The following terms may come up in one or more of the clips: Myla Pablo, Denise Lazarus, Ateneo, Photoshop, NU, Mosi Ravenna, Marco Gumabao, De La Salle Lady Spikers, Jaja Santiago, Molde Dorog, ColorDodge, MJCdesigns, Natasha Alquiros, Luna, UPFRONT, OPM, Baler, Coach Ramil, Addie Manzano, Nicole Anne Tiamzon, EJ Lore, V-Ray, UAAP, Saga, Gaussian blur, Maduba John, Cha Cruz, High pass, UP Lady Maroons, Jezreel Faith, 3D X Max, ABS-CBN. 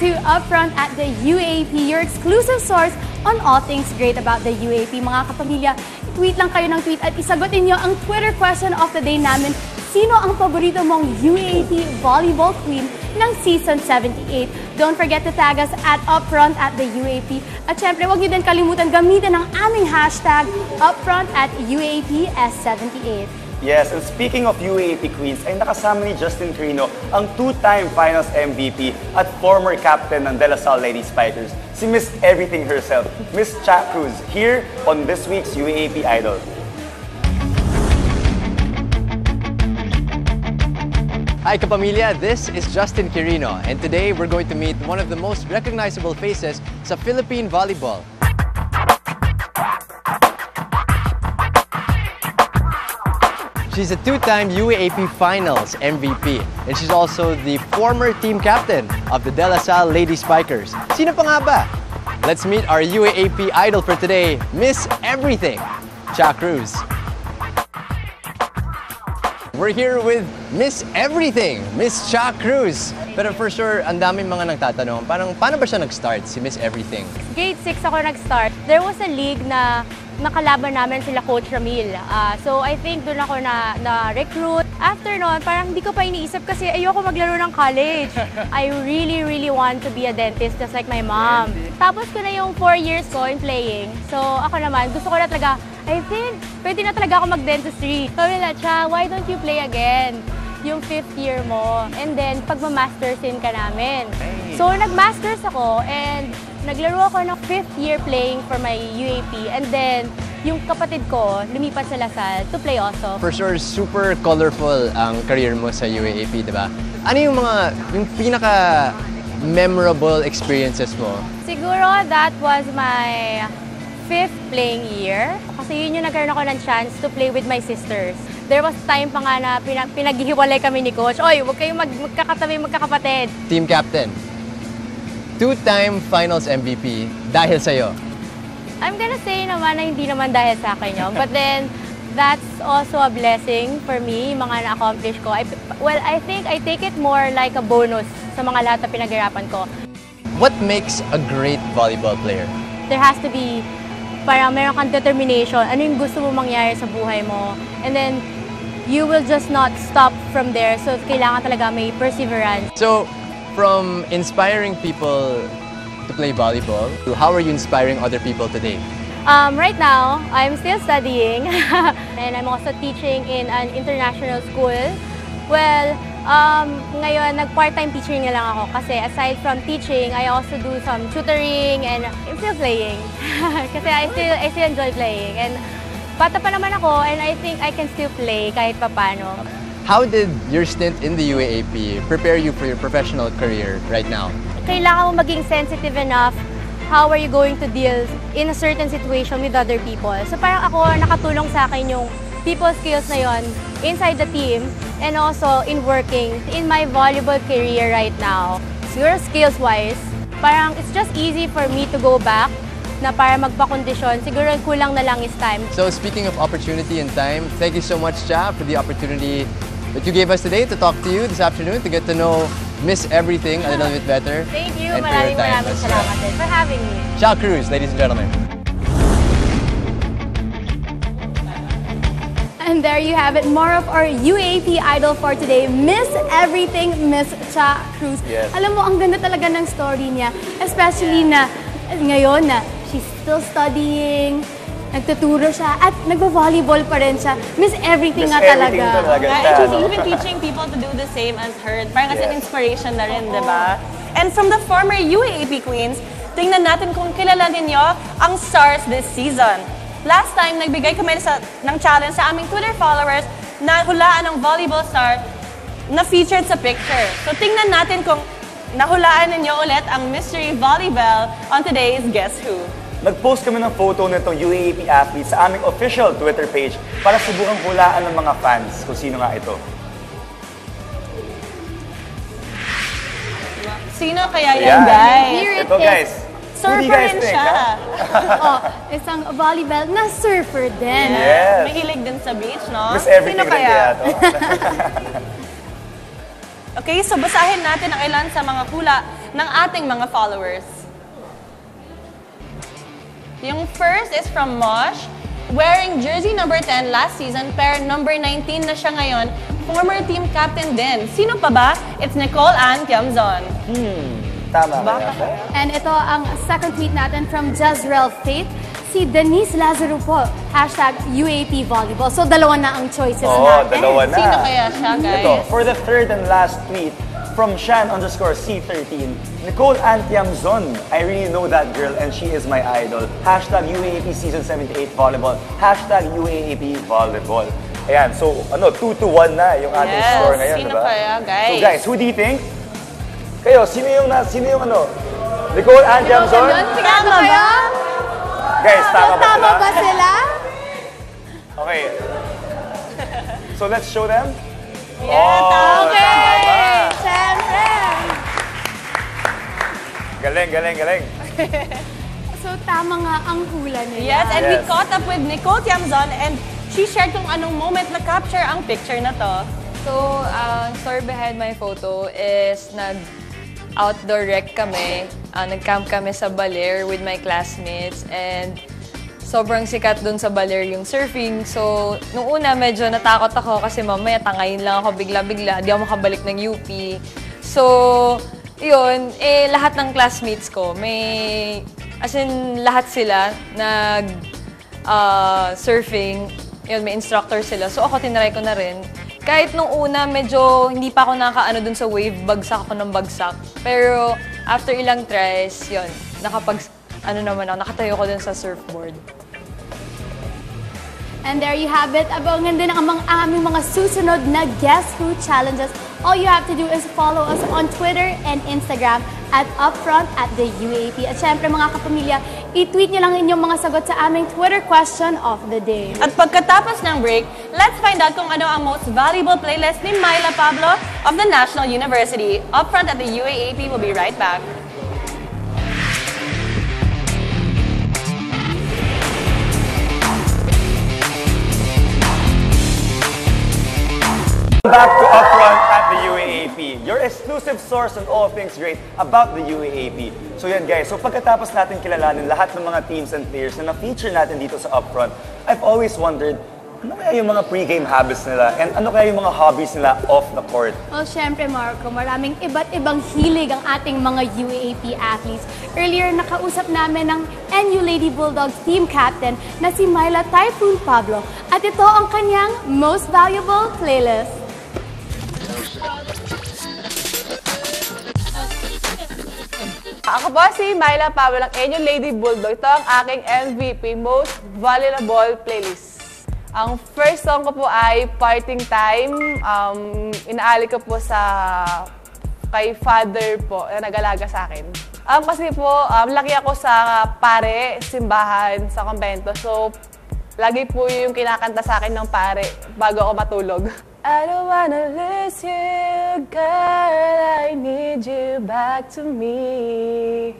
to UPFRONT at the UAAP, your exclusive source on all things great about the UAAP. Mga kapamilya, tweet lang kayo ng tweet at isagutin nyo ang Twitter question of the day namin. Sino ang paborito mong UAAP volleyball queen ng season 78? Don't forget to tag us at UPFRONT at the UAAP. At syempre, huwag nyo din kalimutan gamitin ang aming hashtag UPFRONT at UAAPS78. Yes, and speaking of UAAP Queens, ay nakasama ni Justine Quirino ang two-time Finals MVP at former captain ng De La Salle Lady Spikers, si Miss Everything herself, Miss Cha Cruz, here on this week's UAAP Idol. Hi kapamilya, this is Justine Quirino, and today we're going to meet one of the most recognizable faces sa Philippine volleyball. She's a two-time UAAP Finals MVP, and she's also the former team captain of the De La Salle Lady Spikers. Sino pa nga ba? Let's meet our UAAP idol for today, Miss Everything, Cha Cruz. We're here with Miss Everything, Miss Cha Cruz. Pero for sure, ang daming mga nagtatanong, paano ba siya nag-start, si Miss Everything? Grade 6 ako nag-start. There was a league na nakalaban namin sila Coach Ramil. So I think doon ako na-recruit. After noon, parang hindi ko pa iniisip kasi ayoko maglaro ng college. I really, really want to be a dentist just like my mom. Tapos ko na yung 4 years ko in playing. So ako naman, gusto ko na talaga, I think, pwede na talaga ako mag-dentistry. Sabi nila, Cha, why don't you play again? Yung 5th year mo. And then, pagma-mastersin ka namin. So nag-masters ako and naglaro ako ng 5th year playing for my UAP, and then yung kapatid ko lumipat sa Lasal to play also. For sure, super colorful ang career mo sa UAAP, di ba? Ano yung pinaka-memorable experiences mo? Siguro that was my 5th playing year. Kasi yun yung nagkaroon ako ng chance to play with my sisters. There was time pa nga na pinaghihiwalay kami ni Coach. Oy, huwag kayong magkakatabi, magkakapatid. Team captain. Two-time Finals MVP dahil sa'yo? I'm gonna say naman na hindi naman dahil sa akin yun. But then, that's also a blessing for me, mga na-accomplish ko. Well, I think I take it more like a bonus sa mga lahat na pinaghirapan ko. What makes a great volleyball player? There has to be, parang meron kang determination. Ano yung gusto mo mangyari sa buhay mo? And then, you will just not stop from there. So, kailangan talaga may perseverance. So, from inspiring people to play volleyball, how are you inspiring other people today? Right now, I'm still studying and I'm also teaching in an international school. Well, ngayon, nag-part-time teaching na lang ako kasi aside from teaching, I also do some tutoring and I'm still playing kasi I still enjoy playing. And bata pa naman ako and I think I can still play kahit papano. How did your stint in the UAAP prepare you for your professional career right now? Kailangan mo maging sensitive enough. How are you going to deal in a certain situation with other people? So parang ako, nakatulong sa akin yung people skills na yon inside the team and also in working in my volleyball career right now. Siguro skills-wise, parang it's just easy for me to go back na para magpakondisyon, siguro kulang na lang is time. So speaking of opportunity and time, thank you so much, Cha, for the opportunity that you gave us today to talk to you this afternoon, to get to know Miss Everything a little bit better. Thank you. Maraming salamat din for having me. Cha Cruz, ladies and gentlemen. And there you have it, more of our UAAP idol for today, Miss Everything, Miss Cha Cruz. Yes. Alam mo, ang ganda talaga ng story niya, especially na ngayon na she's still studying. Nagtuturo siya at nagbo-volleyball pa rin siya. Miss Everything nga talaga. Right? And she's even teaching people to do the same as her. Parang kasi inspiration na rin, di ba? And from the former UAAP Queens, tingnan natin kung kilala ninyo ang stars this season. Last time, nagbigay kami ng challenge sa aming Twitter followers na hulaan ang volleyball star na featured sa picture. So tingnan natin kung nahulaan ninyo ulit ang mystery volleyball on today's Guess Who. Nag-post kami ng photo nitong UAAP athlete sa aming official Twitter page para subukang hulaan ng mga fans kung sino nga ito. Sino kaya yan, guys? Ito, guys. Surfer rin siya. Isang volleyball na surfer din. Yes. May hilig din sa beach, no? Miss Everything rin kaya ito. Okay, so basahin natin ang ilan sa mga hula ng ating mga followers. Yung first is from Mosh, wearing jersey number 10 last season, pero number 19 na siya ngayon, former team captain din. Sino pa ba? It's Nicole Anne Tiamzon. Tama ba? And ito ang second tweet natin from Jezreel Faith. Si Denise Lazarus po, hashtag UAAP Volleyball. So, dalawa na ang choices natin. Dalawa na. Sino kaya siya, guys? Ito, for the third and last tweet, from Shan_C13, Nicole Anne Tiamzon. I really know that girl and she is my idol. Hashtag UAAP Season 78 Volleyball. Hashtag UAAP Volleyball. Ayan, so, 2-1 na yung ating score ngayon, diba? Yes, sino kaya, guys? So, guys, who do you think? Kayo, sino yung Nicole Anne Tiamzon? Tama ba? Guys, tama ba sila? Okay. So let's show them. Yes, okay! Siyempre! Galing. So tama nga ang hula niya. Yes, and we caught up with Nicole Tiamzon and she shared kung anong moment na-capture ang picture na to. So, story behind my photo is nag-outdoor rec kami. Nag-camp kami sa Baler with my classmates and sobrang sikat dun sa Baler yung surfing. So, nung una medyo natakot ako kasi mamaya tangayin lang ako bigla-bigla. Di ako makabalik ng UP. So, yun, lahat ng classmates ko, lahat sila nag-surfing. Yun, may instructor sila. So, ako tinry ko na rin. Kahit nung una, medyo hindi pa ako nakakaano dun sa wave, bagsak ako ng bagsak. Pero after ilang tries, yun, nakatayo ko dun sa surfboard. And there you have it. Abangan din ang aming mga susunod na Guess Who Challenges. All you have to do is follow us on Twitter and Instagram at Upfront at the UAAP. At syempre mga kapamilya, i-tweet nyo lang inyong mga sagot sa aming Twitter question of the day. At pagkatapos ng break, let's find out kung ano ang most valuable playlist ni Myla Pablo of the National University. Upfront at the UAAP will be right back. Back to Upfront at the UAAP, your exclusive source on all things great about the UAAP. So yan guys, so pagkatapos natin kilalanin lahat ng mga teams and players na na-feature natin dito sa Upfront, I've always wondered, ano kaya yung mga pre-game habits nila and ano kaya yung mga hobbies nila off the court? Well, syempre Marco, maraming iba't ibang hilig ang ating mga UAAP athletes. Earlier, nakausap namin ng NU Lady Bulldogs team captain na si Myla Typhoon Pablo. At ito ang kanyang most valuable playlist. Ako po si Myla Pablo ng NU Lady Bulldog. Ito ang aking MVP, most valuable playlist. Ang first song ko po ay Parting Time. Inaali ko po kay father po na nag-alaga sa akin. Kasi po, laki ako sa pare, simbahan, sa kumbento. So, lagi po yung kinakanta sa akin ng pare bago ako matulog. I don't wanna lose you, girl. I need you back to me.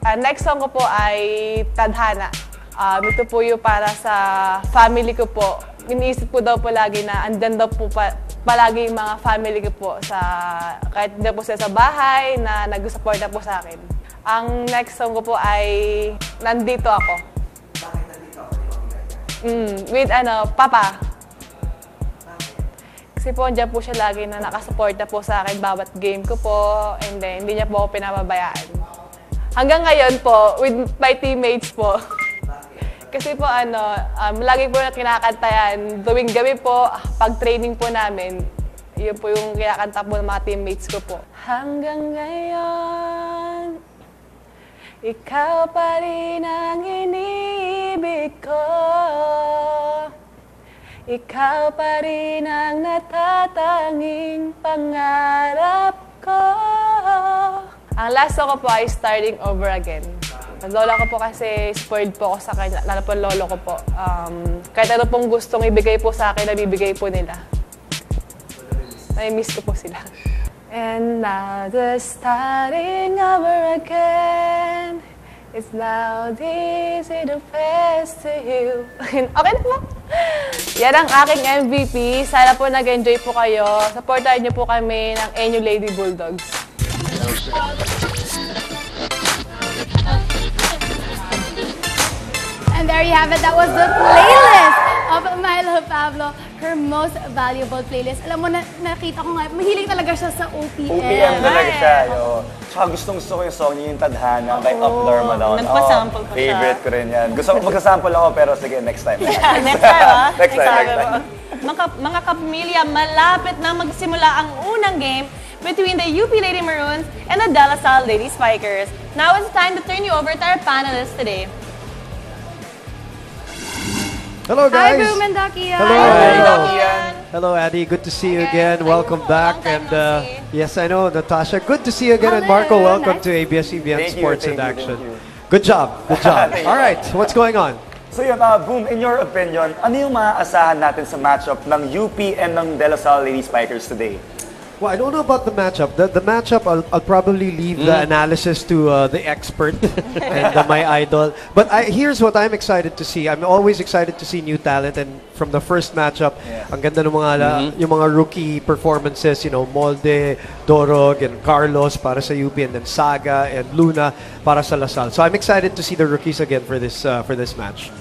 Next song ko po ay Tadhana. Ito po yung para sa family ko po. Iniisip ko daw po lagi na andyan daw po palagi yung mga family ko po. Kahit na po sila sa bahay na nag-support na po sa akin. Ang next song ko po ay Nandito Ako. Bakit nandito ako? With Papa. Kasi po andyan po siya lagi na nakasupport na po sa akin bawat game ko po. And then hindi niya po ako pinababayaan. Hanggang ngayon po, with my teammates po. Kasi po lagi po na kinakantayan, tuwing gabi po, pag-training po namin, yun po yung kinakanta po ng mga teammates ko po. Hanggang ngayon, ikaw pa rin ang iniibig ko. Ikaw pa rin ang natatanging pangarap ko. Ang last ko po ay Starting Over Again. Lola ko po kasi spoiled po ako sa kanya, lalo po lolo ko po. Kahit ano pong gustong ibigay po sa akin, nabibigay po nila. Nami-miss ko po sila. And now the starting over again, it's now easy to face to you. Okay na po. Yan ang aking MVP. Sana po nag-enjoy po kayo. Supportahan niyo po kami ng NU Lady Bulldogs. there you have it. That was the playlist of Myla Pablo, her most valuable playlist. Alam mo, nakita ko nga, mahilig talaga siya sa OPM. OPM talaga siya. Tsaka gustong-gusto ko yung song niya, yung Tadhana by Up Norma Down. Nagpasample ko siya. Favorite ko rin yan. Gusto ko magsasample ako, pero sige, next time. Next time, ha? Next time. Mga kapamilya, malapit na magsimula ang unang game between the UP Lady Maroons and the De La Salle Lady Spikers. Now it's time to turn you over to our panelists today. Hello, guys. Hi, Boom and Dakian. Hello, Addie. Good to see you again. Welcome back. And yes, I know, Natasha. Good to see you again. Hello. And Marco, welcome to ABS-CBN Sports in Action. Good job. Good job. All right, what's going on? So yun, Boom, in your opinion, ano yung maaasahan natin sa matchup ng UP and ng De La Salle Lady Spikers today? Well, I don't know about the matchup. The matchup, I'll probably leave the analysis to the expert and my idol. But here's what I'm excited to see. I'm always excited to see new talent, and from the first matchup, ang ganda ng mga yung mga rookie performances. You know, Molde Dorog and Carlos para sa UP, and then Saga and Luna para sa La Salle. So I'm excited to see the rookies again for this match.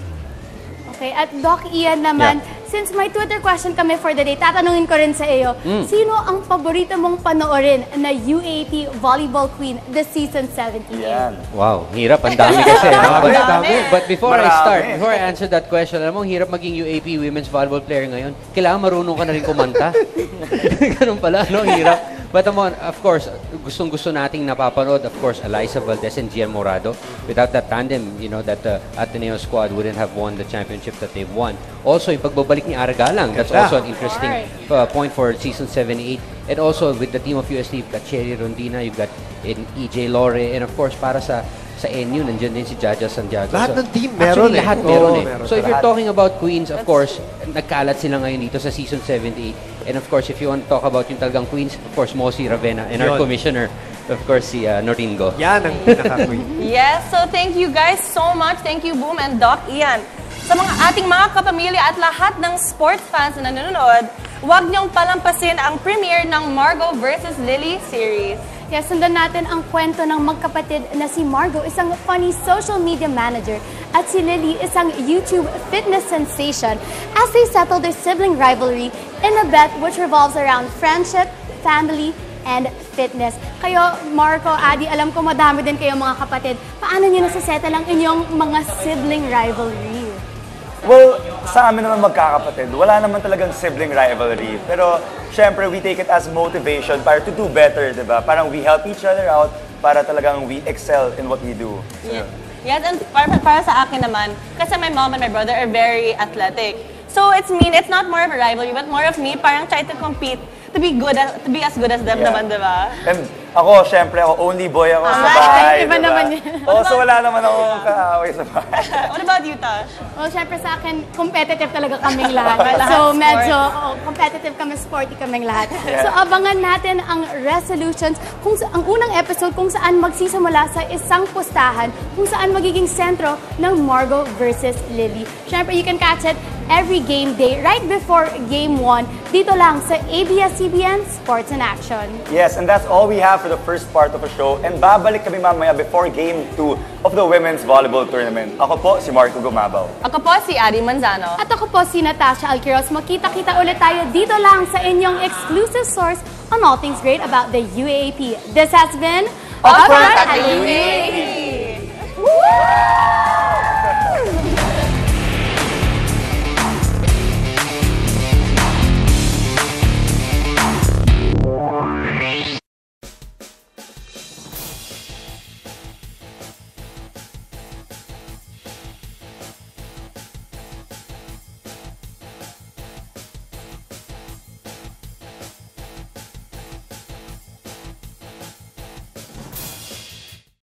Okay, at Doc Ian naman. Yeah. Since my Twitter question kami for the day, tatanungin ko rin sa iyo, sino ang paborito mong panoorin na UAAP Volleyball Queen this season 17? Yeah. Wow, hirap. Ang dami kasi. But before I answer that question, alam mo, hirap maging UAAP Women's Volleyball Player ngayon. Kailangan marunong ka na rin kumanta. Ganun pala, no? Hirap. But of course, gustong-gusto nating napapanood, of course, Eliza Valdez and Jia Morado. Without that tandem, you know, that Ateneo squad wouldn't have won the championship that they've won. Also, yung pagbabalik ni Aragalang, that's also an interesting point for season 7-8. And also, with the team of USD, you've got Cherry Rondina, you've got EJ Lore, and of course, para sa NU, nandiyan din si Jaja Santiago. Lahat ng team meron eh. Lahat meron eh. So if you're talking about Queens, of course, nagkalat sila ngayon dito sa season 7-8. And of course, if you want to talk about yung talagang Queens, of course, Mosi Ravenna and our commissioner, of course, si Noringo. Yan ang pinaka-Queen. Yes, so thank you guys so much. Thank you, Boom and Doc Ian. Sa ating mga kapamilya at lahat ng sports fans na nanonood, huwag niyong palampasin ang premiere ng Margo vs. Lily series. Yes, sundan natin ang kwento ng magkapatid na si Margo, isang funny social media manager, at si Lily, isang YouTube fitness sensation, as they settle their sibling rivalry in a bet which revolves around friendship, family, and fitness. Kayo, Marco, Addie, alam ko madami din kayo mga kapatid. Paano niyo nasisettle ang inyong mga sibling rivalry? Well, sa amin naman magkakapatid, wala naman talagang sibling rivalry. Pero, syempre, we take it as motivation para to do better, di ba? Parang we help each other out para talagang we excel in what we do. So, yes, and para sa akin naman, kasi my mom and my brother are very athletic. So, it's not more of a rivalry, but more of me parang try to compete to be good, to be as good as them naman, di ba? And ako, syempre, ako only boy ako sa bahay. Iba naman yun. Oo, so wala naman ako kaaway sa bahay. What about you, Tash? Well, syempre sa akin, competitive talaga kaming lahat. So medyo competitive kami, sporty kaming lahat. So abangan natin ang resolutions, ang unang episode kung saan magsisimula sa isang postahan, kung saan magiging sentro ng Margo versus Lily. Syempre, you can catch it every game day, right before Game 1, dito lang sa ABS-CBN Sports in Action. Yes, and that's all we have for the first part of the show. And babalik kami mamaya before Game 2 of the Women's Volleyball Tournament. Ako po si Marco Gumabao. Ako po si Addie Manzano. At ako po si Natasha Alquiros. Makita-kita ulit tayo dito lang sa inyong exclusive source on all things great about the UAAP. This has been UPFRONT at the UAAP!